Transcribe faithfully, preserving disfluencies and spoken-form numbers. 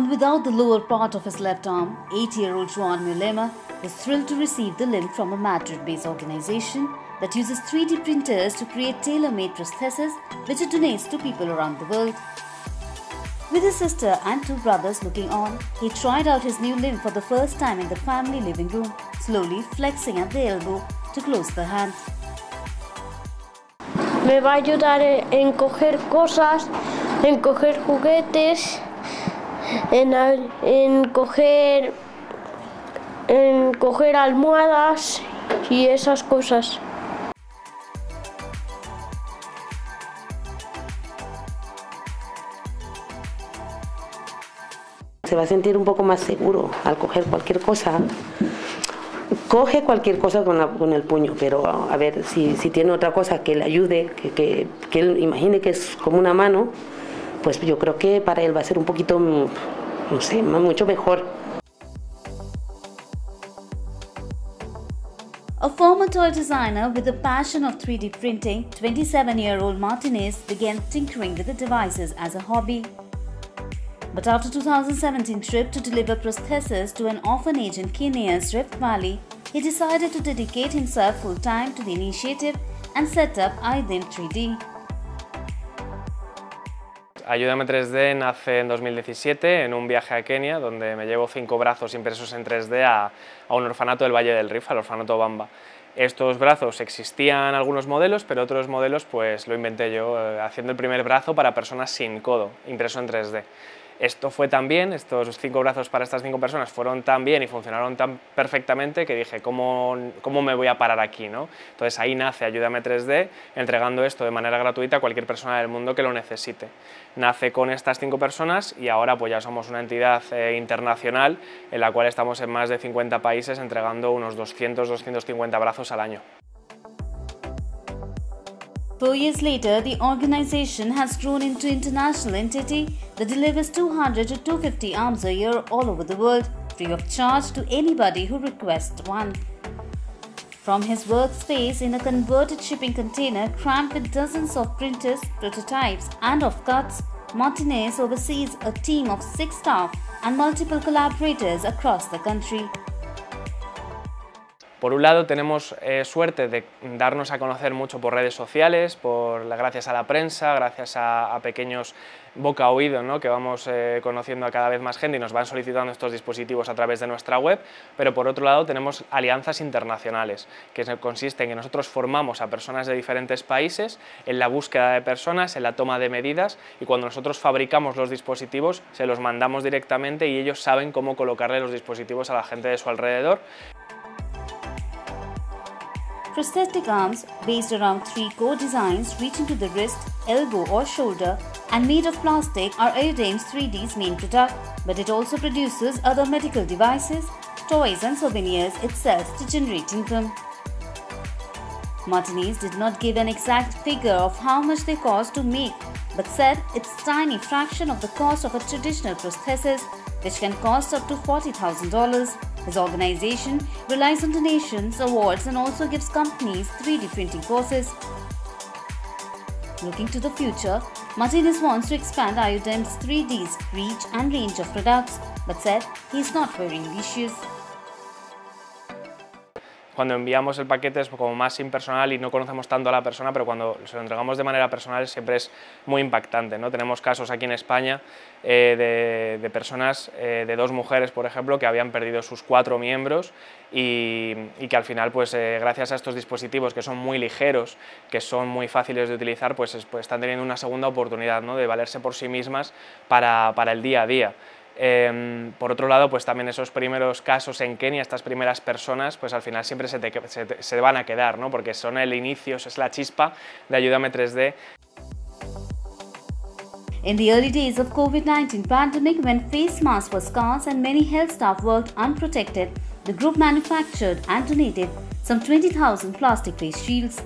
Born without the lower part of his left arm, eight-year-old Juan Moyolema was thrilled to receive the limb from a Madrid-based organization that uses three D printers to create tailor-made prostheses which it donates to people around the world. With his sister and two brothers looking on, he tried out his new limb for the first time in the family living room, slowly flexing at the elbow to close the hand. Me va a ayudar en coger cosas, en coger juguetes, en, en coger, en coger almohadas y esas cosas. Se va a sentir un poco más seguro al coger cualquier cosa. Coge cualquier cosa con, la, con el puño, pero a ver, si, si tiene otra cosa que le ayude, que, que, que él imagine que es como una mano, pues yo creo que para él va a ser un poquito, no sé, mucho mejor. A former toy designer with a passion of three D printing, twenty-seven-year-old Martinez began tinkering with the devices as a hobby. But after a two thousand seventeen trip to deliver prostheses to an orphanage in Kenya's Rift Valley, he decided to dedicate himself full-time to the initiative and set up Ayúdame tres D. Ayúdame tres D nace en dos mil diecisiete en un viaje a Kenia donde me llevo cinco brazos impresos en tres D a, a un orfanato del Valle del Rift, al orfanato Bamba. Estos brazos existían algunos modelos, pero otros modelos pues lo inventé yo, eh, haciendo el primer brazo para personas sin codo, impreso en tres D. Esto fue tan bien, estos cinco brazos para estas cinco personas fueron tan bien y funcionaron tan perfectamente que dije, ¿cómo, cómo me voy a parar aquí, ¿no? Entonces ahí nace Ayúdame tres D, entregando esto de manera gratuita a cualquier persona del mundo que lo necesite. Nace con estas cinco personas y ahora pues ya somos una entidad eh, internacional en la cual estamos en más de cincuenta países entregando unos doscientos a doscientos cincuenta brazos al año. Four years later, the organization has grown into an international entity that delivers two hundred to two hundred fifty arms a year all over the world, free of charge to anybody who requests one. From his workspace in a converted shipping container crammed with dozens of printers, prototypes and offcuts, Martinez oversees a team of six staff and multiple collaborators across the country. Por un lado tenemos eh, suerte de darnos a conocer mucho por redes sociales, por, gracias a la prensa, gracias a, a pequeños boca a oído, ¿no? Que vamos eh, conociendo a cada vez más gente y nos van solicitando estos dispositivos a través de nuestra web, pero por otro lado tenemos alianzas internacionales, que consiste en que nosotros formamos a personas de diferentes países en la búsqueda de personas, en la toma de medidas y cuando nosotros fabricamos los dispositivos se los mandamos directamente y ellos saben cómo colocarle los dispositivos a la gente de su alrededor. Prosthetic arms, based around three core designs reaching to the wrist, elbow or shoulder and made of plastic, are Ayúdame tres D's main product, but it also produces other medical devices, toys and souvenirs it sells to generate income. Martinez did not give an exact figure of how much they cost to make, but said it's a tiny fraction of the cost of a traditional prosthesis, which can cost up to forty thousand dollars. His organization relies on donations, awards and also gives companies three D printing courses. Looking to the future, Martinez wants to expand Ayúdame tres D's reach and range of products, but said he is not very ambitious. Cuando enviamos el paquete es como más impersonal y no conocemos tanto a la persona, pero cuando se lo entregamos de manera personal siempre es muy impactante, ¿no? Tenemos casos aquí en España eh, de, de personas, eh, de dos mujeres, por ejemplo, que habían perdido sus cuatro miembros y, y que al final, pues, eh, gracias a estos dispositivos que son muy ligeros, que son muy fáciles de utilizar, pues, pues están teniendo una segunda oportunidad, ¿no? De valerse por sí mismas para, para el día a día. Eh, por otro lado, pues también esos primeros casos en Kenia, estas primeras personas, pues al final siempre se, te, se, te, se van a quedar, ¿no? Porque son el inicio, es la chispa de Ayúdame tres D. In the early days of COVID nineteen pandemic, when face masks were scarce and many health staff worked unprotected, the group manufactured and donated some twenty thousand plastic face shields.